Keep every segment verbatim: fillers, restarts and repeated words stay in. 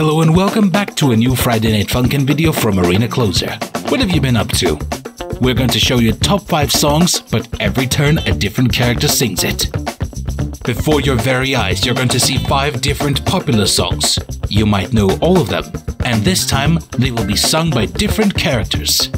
Hello and welcome back to a new Friday Night Funkin' video from Arena Closer. What have you been up to? We're going to show you top five songs, but every turn a different character sings it. Before your very eyes you're going to see five different popular songs. You might know all of them, and this time they will be sung by different characters.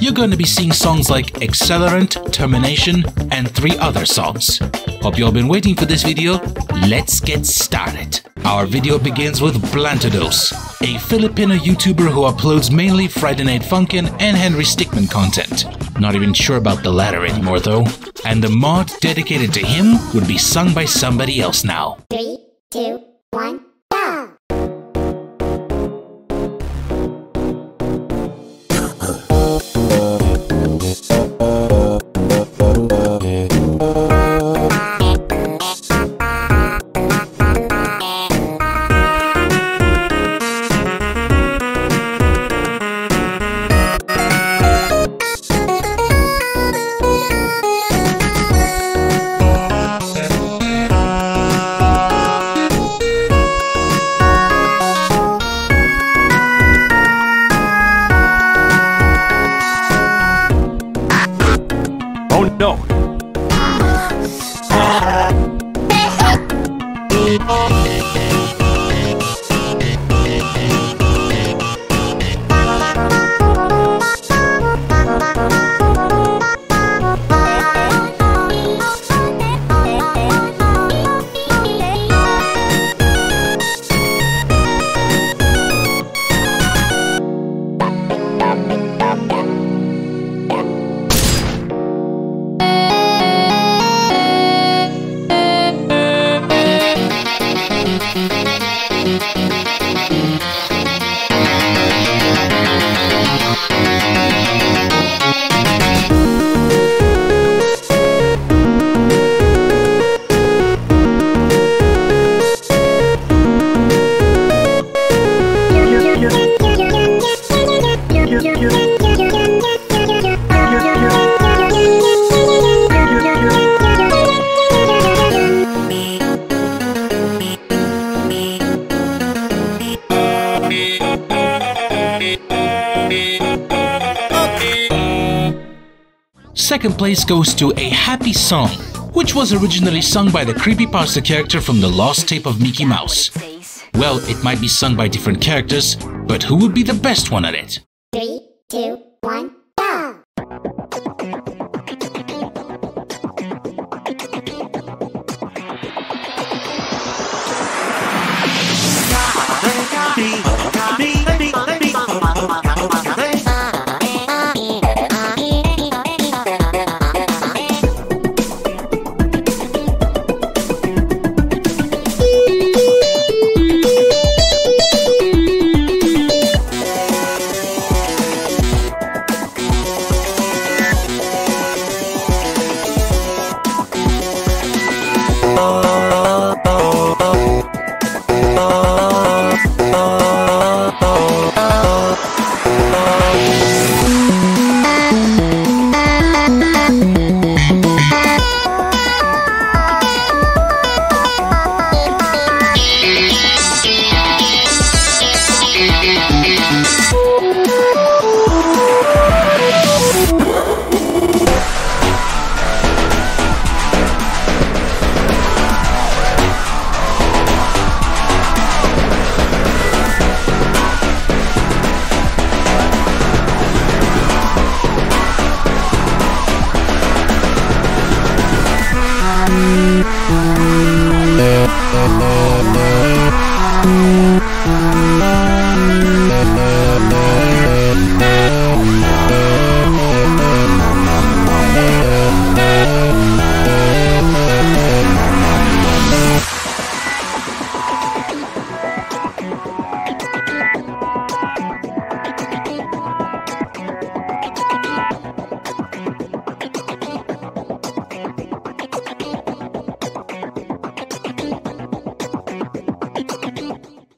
You're going to be seeing songs like Accelerant, Termination, and three other songs. Hope you all been waiting for this video. Let's get started. Our video begins with Blantados, a Filipino YouTuber who uploads mainly Friday Night Funkin' and Henry Stickmin content. Not even sure about the latter anymore though. And the mod dedicated to him would be sung by somebody else now. Three, two, one. Second place goes to A Happy Song, which was originally sung by the creepypasta character from the Lost Tape of Mickey Mouse. Well, it might be sung by different characters, but who would be the best one at it? Three, two, one.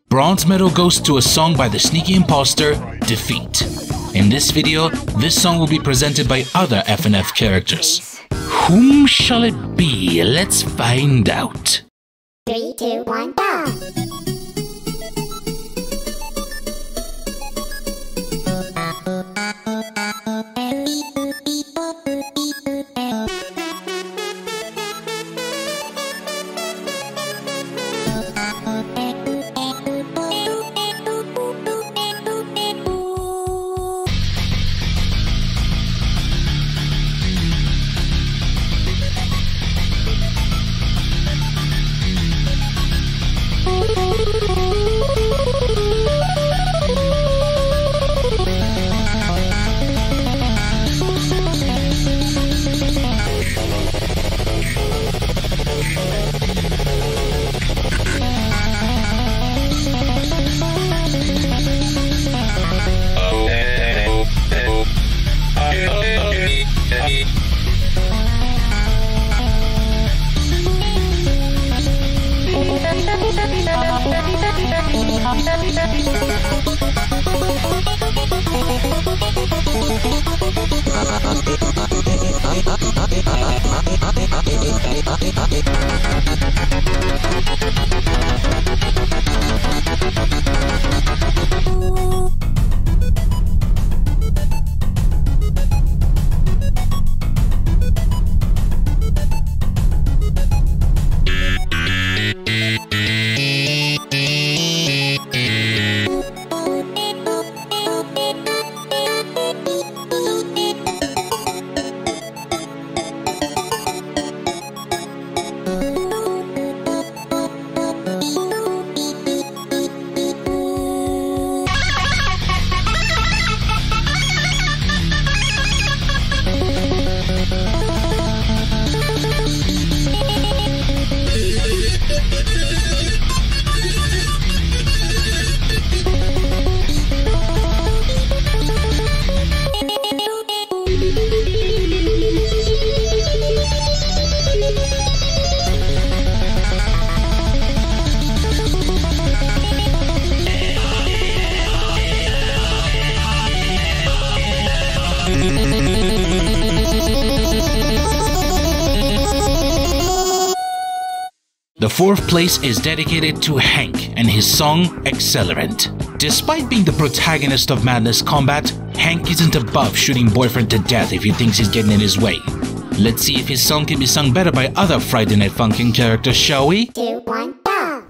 Bronze medal goes to a song by the sneaky imposter, Defeat. In this video, this song will be presented by other F N F characters. Whom shall it be? Let's find out. Three, two, one, go! The fourth place is dedicated to Hank and his song Accelerant. Despite being the protagonist of Madness Combat, Hank isn't above shooting Boyfriend to death if he thinks he's getting in his way. Let's see if his song can be sung better by other Friday Night Funkin' characters, shall we? Two, one, go!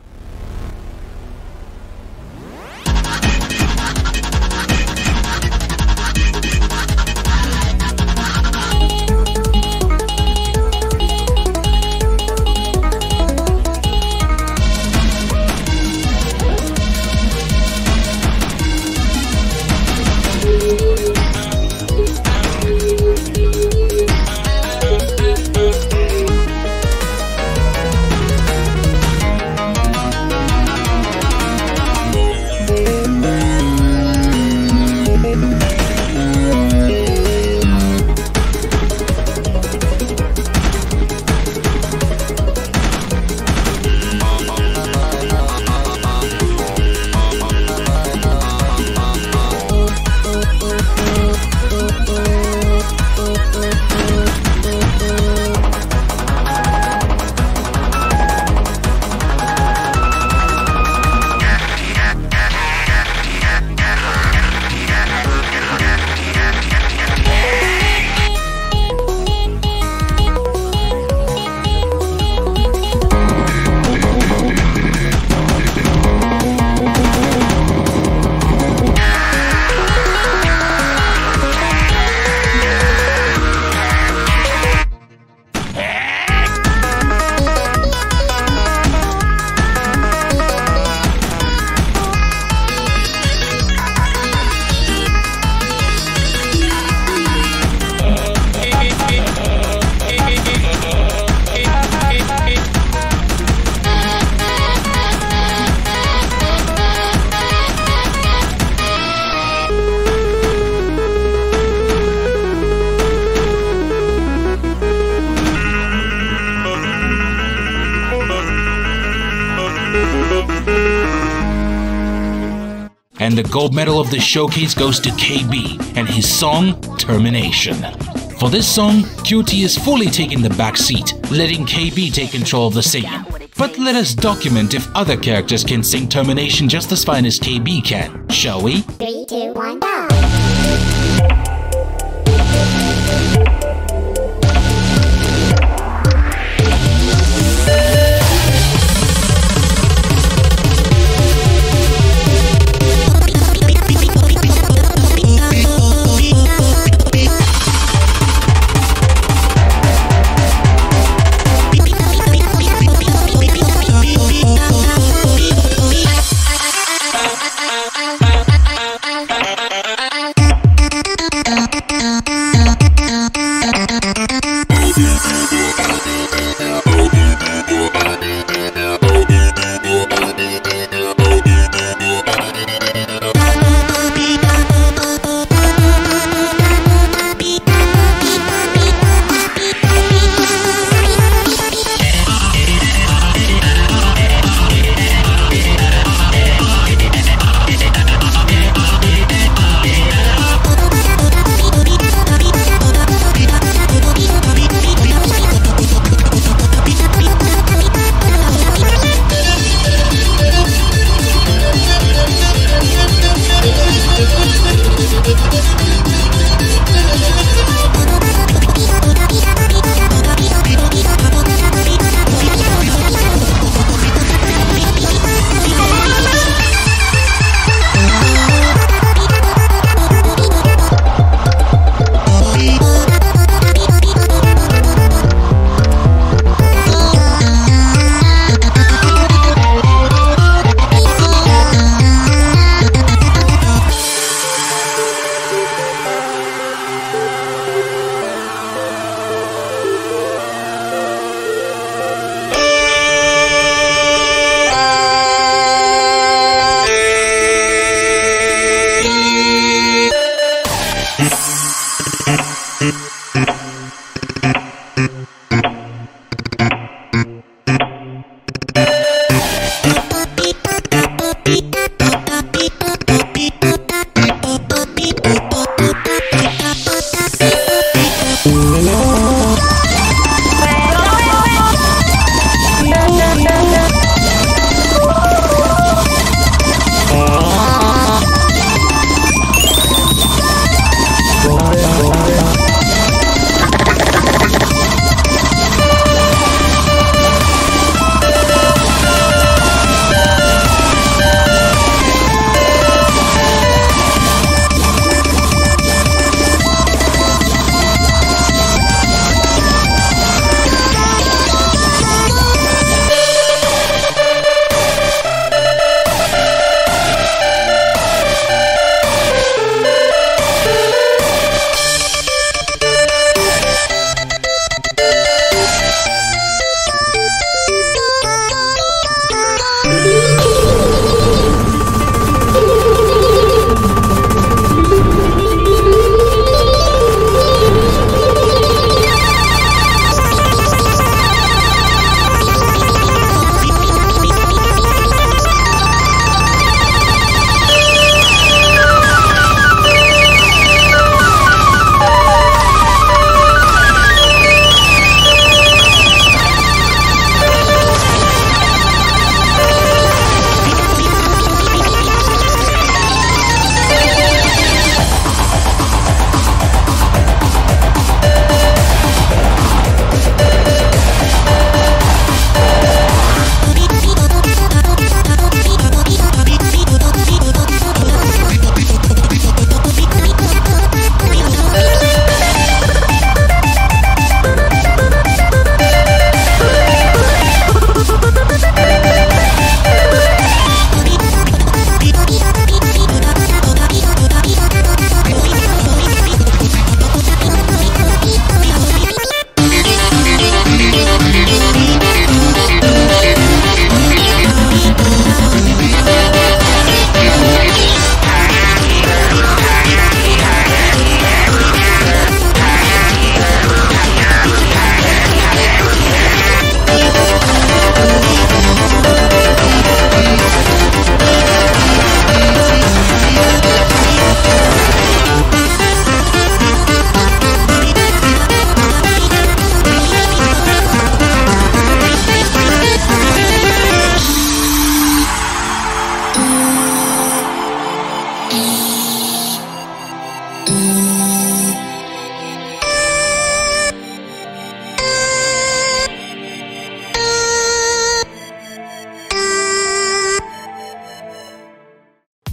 And the gold medal of the showcase goes to K B and his song, Termination. For this song, Q T is fully taking the back seat, letting K B take control of the singing. But let us document if other characters can sing Termination just as fine as K B can, shall we? Three, two, one, go! I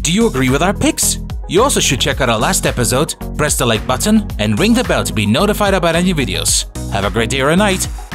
Do you agree with our picks? You also should check out our last episode, press the like button and ring the bell to be notified about any videos. Have a great day or a night!